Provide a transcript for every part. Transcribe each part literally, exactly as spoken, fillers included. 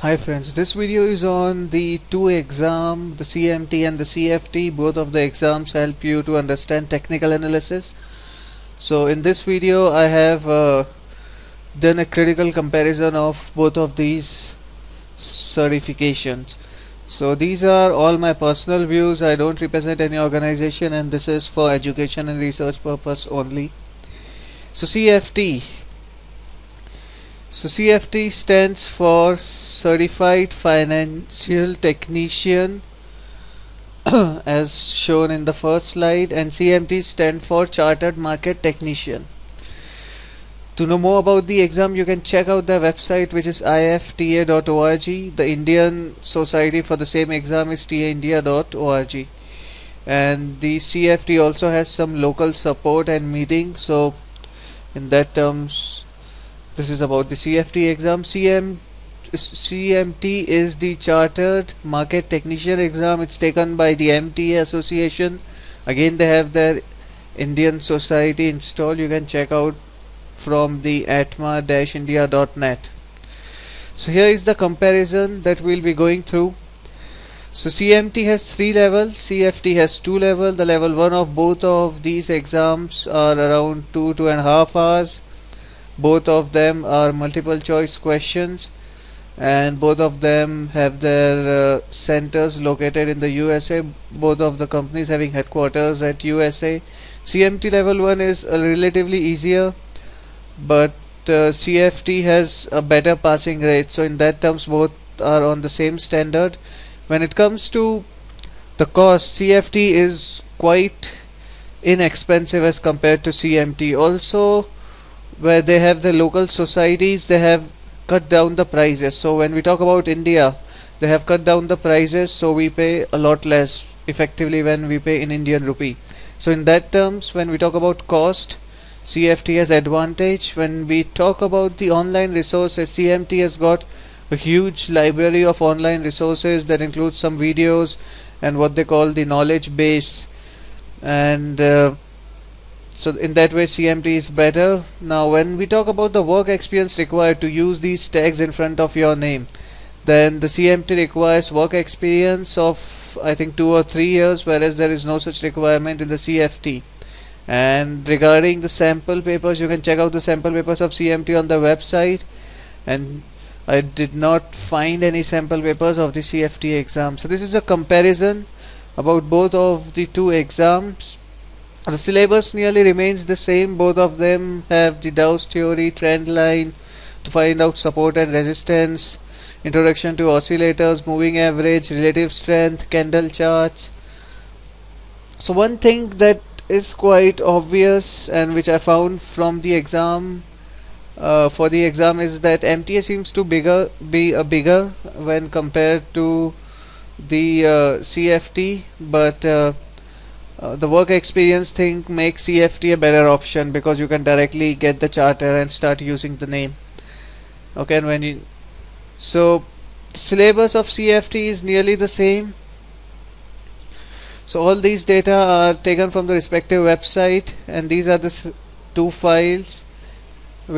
Hi friends, this video is on the two exam, the C M T and the C F T. Both of the exams help you to understand technical analysis. So in this video I have uh, done a critical comparison of both of these certifications. So these are all my personal views. I don't represent any organization, and this is for education and research purpose only. So C F T. So C F T stands for Certified Financial Technician as shown in the first slide, and C M T stands for Chartered Market Technician. To know more about the exam, you can check out the website, which is I F T A dot org. The Indian Society for the same exam is taindia dot org, and the C F T also has some local support and meetings. So in that terms, this is about the C F T exam. C M, C M T is the Chartered Market Technician exam. It's taken by the M T A Association. Again, they have their Indian Society installed. You can check out from the atma dash india dot net. So here is the comparison that we'll be going through. So C M T has three levels, C F T has two levels. The level one of both of these exams are around two, two and a half hours. Both of them are multiple choice questions, and both of them have their uh, centers located in the U S A, both of the companies having headquarters at U S A. C M T level one is uh, relatively easier, but uh, C F T has a better passing rate, so in that terms both are on the same standard. When it comes to the cost, C F T is quite inexpensive as compared to C M T. Also, where they have the local societies, they have cut down the prices. So when we talk about India, they have cut down the prices, so we pay a lot less effectively when we pay in Indian rupee. So in that terms, when we talk about cost, C F T has advantage. When we talk about the online resources, C M T has got a huge library of online resources that includes some videos and what they call the knowledge base, and uh, so in that way C M T is better. Now when we talk about the work experience required to use these tags in front of your name, then the C M T requires work experience of I think two or three years, whereas there is no such requirement in the C F T. And regarding the sample papers, you can check out the sample papers of C M T on the website, and I did not find any sample papers of the C F T exam. So this is a comparison about both of the two exams. The syllabus nearly remains the same. Both of them have the Dow's theory, trend line to find out support and resistance, introduction to oscillators, moving average, relative strength, candle charts. So one thing that is quite obvious and which I found from the exam uh, for the exam is that M T A seems to bigger be a bigger when compared to the uh, C F T, but uh, Uh, the work experience thing makes C F T a better option, because you can directly get the charter and start using the name. Okay, and when you so syllabus of C F T is nearly the same. So all these data are taken from the respective website, and these are the s two files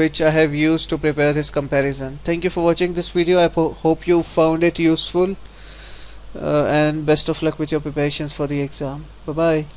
which I have used to prepare this comparison. Thank you for watching this video. I hope you found it useful. Uh, and best of luck with your preparations for the exam. Bye bye.